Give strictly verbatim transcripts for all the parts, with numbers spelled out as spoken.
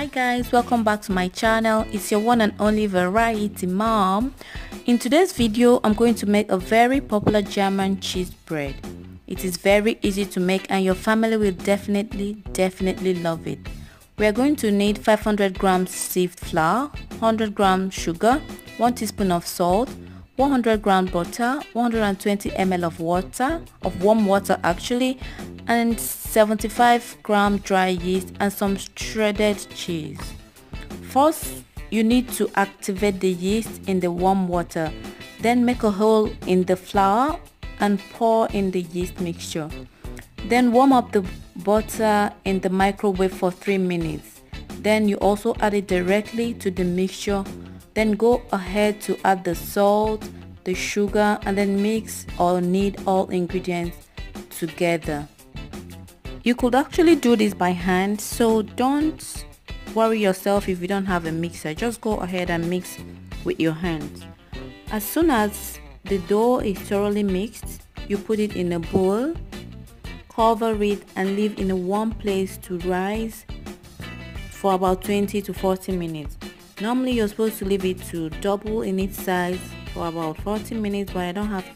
Hi guys, welcome back to my channel. It's your one and only Variety Mom. In today's video, I'm going to make a very popular German cheese bread. It is very easy to make and your family will definitely definitely love it. We are going to need five hundred grams sieved flour, one hundred grams sugar, one teaspoon of salt, one hundred grams butter, one hundred twenty milliliters of water, of warm water actually, and seventy-five grams dry yeast and some shredded cheese. First, you need to activate the yeast in the warm water. Then make a hole in the flour and pour in the yeast mixture. Then warm up the butter in the microwave for three minutes. Then you also add it directly to the mixture. Then go ahead to add the salt, the sugar, and then mix or knead all ingredients together. You could actually do this by hand, so don't worry yourself if you don't have a mixer. Just go ahead and mix with your hands. As soon as the dough is thoroughly mixed, you put it in a bowl, cover it, and leave in a warm place to rise for about twenty to forty minutes. Normally you're supposed to leave it to double in its size for about forty minutes, but I don't have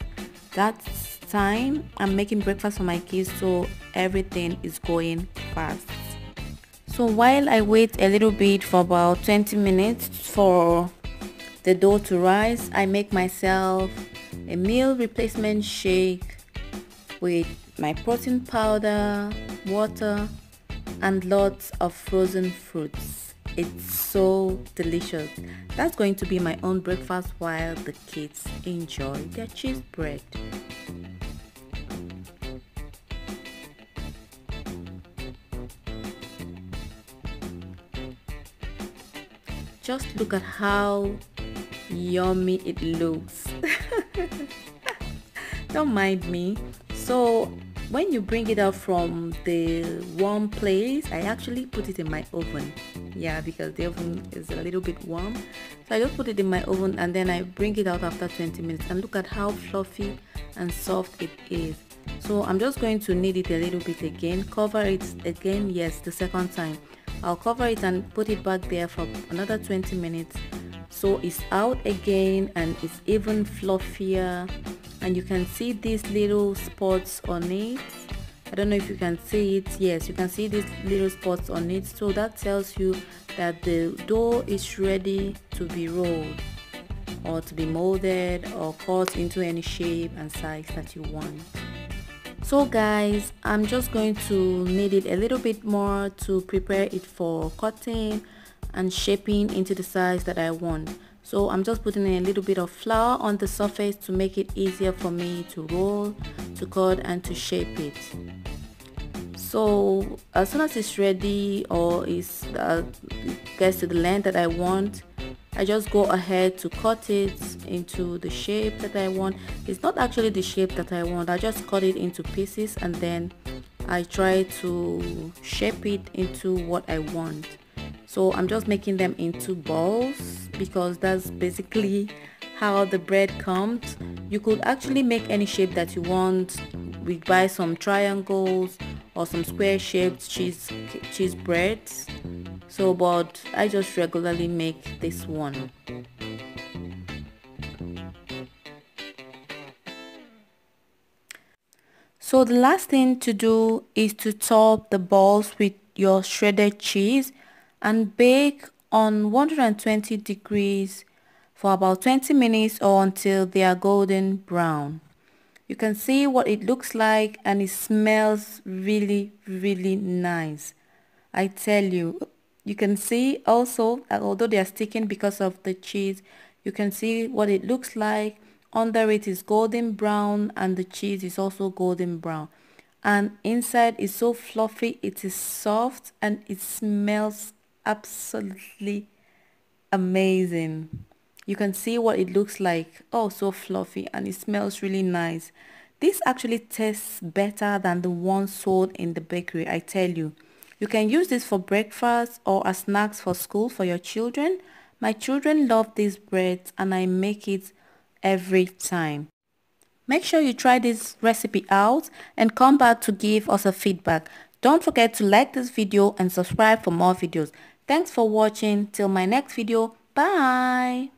that time. I'm making breakfast for my kids, so everything is going fast. So while I wait a little bit for about twenty minutes for the dough to rise, I make myself a meal replacement shake with my protein powder, water, and lots of frozen fruits. It's so delicious. That's going to be my own breakfast while the kids enjoy their cheese bread. Just look at how yummy it looks. Don't mind me. So when you bring it out from the warm place, I actually put it in my oven. Yeah, because the oven is a little bit warm, so I just put it in my oven and then I bring it out after twenty minutes, and look at how fluffy and soft it is. So I'm just going to knead it a little bit again, cover it again. Yes, the second time I'll cover it and put it back there for another twenty minutes. So it's out again and it's even fluffier, and you can see these little spots on it. I don't know if you can see it. Yes, you can see these little spots on it, so that tells you that the dough is ready to be rolled or to be molded or cut into any shape and size that you want. So guys, I'm just going to knead it a little bit more to prepare it for cutting and shaping into the size that I want. So I'm just putting a little bit of flour on the surface to make it easier for me to roll, to cut, and to shape it. So as soon as it's ready or it's, uh, it gets to the length that I want, I just go ahead to cut it into the shape that I want. It's not actually the shape that I want. I just cut it into pieces and then I try to shape it into what I want. So I'm just making them into balls because that's basically how the bread comes. You could actually make any shape that you want. We buy some triangles or some square shaped cheese cheese breads. So but I just regularly make this one. So the last thing to do is to top the balls with your shredded cheese and bake on one hundred twenty degrees for about twenty minutes or until they are golden brown. You can see what it looks like and it smells really really nice. I tell you, you can see also, although they are sticking because of the cheese, you can see what it looks like. Under it is golden brown and the cheese is also golden brown. And inside is so fluffy, it is soft and it smells absolutely amazing. You can see what it looks like. Oh, so fluffy and it smells really nice. This actually tastes better than the one sold in the bakery, I tell you. You can use this for breakfast or as snacks for school for your children. My children love these breads and I make it every time. Make sure you try this recipe out and come back to give us a feedback. Don't forget to like this video and subscribe for more videos. Thanks for watching. Till my next video. Bye.